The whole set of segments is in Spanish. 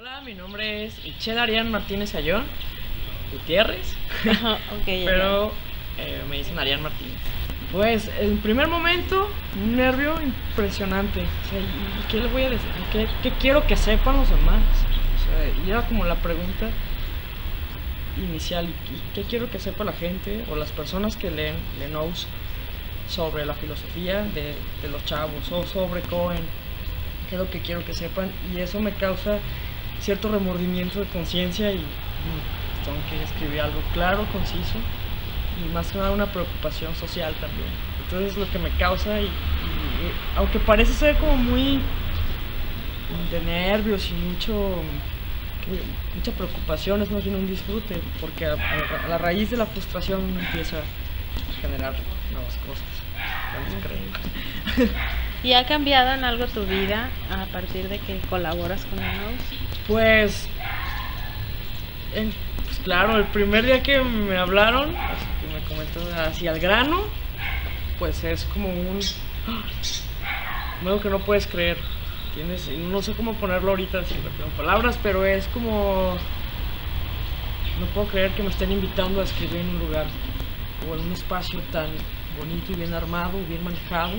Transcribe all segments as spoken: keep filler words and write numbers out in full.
Hola, mi nombre es Echeda Arián Martínez Ayón, Gutiérrez, okay, pero eh, me dicen Arián Martínez. Pues, el primer momento, un nervio impresionante. O sea, ¿y qué les voy a decir? ¿Qué, qué quiero que sepan los demás? O sea, y era como la pregunta inicial, ¿y qué quiero que sepa la gente o las personas que leen LeNous sobre la filosofía de, de los chavos o sobre Cohen? ¿Qué es lo que quiero que sepan? Y eso me causa cierto remordimiento de conciencia y, y tengo que escribir algo claro, conciso y más que nada una preocupación social también. Entonces lo que me causa, y, y, y aunque parece ser como muy de nervios y mucho, mucha preocupación, es más bien un disfrute, porque a, a, a la raíz de la frustración uno empieza a generar nuevas cosas, vamos creyendo. ¿Y ha cambiado en algo tu vida a partir de que colaboras con LeNous? Pues, el, pues claro, el primer día que me hablaron, pues, me comentó hacia el grano, pues es como un... algo que no puedes creer, tienes, no sé cómo ponerlo ahorita si en palabras, pero es como... no puedo creer que me estén invitando a escribir en un lugar o en un espacio tan bonito y bien armado, bien manejado,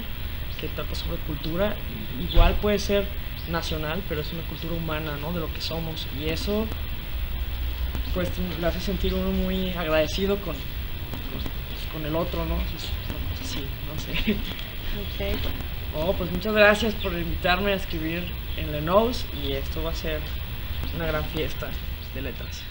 que trata sobre cultura. Igual puede ser nacional, pero es una cultura humana, ¿no? De lo que somos, y eso pues le hace sentir uno muy agradecido con, con, con el otro, ¿no? Sí, no sé. Okay. Oh, pues muchas gracias por invitarme a escribir en LeNous, y esto va a ser una gran fiesta de letras.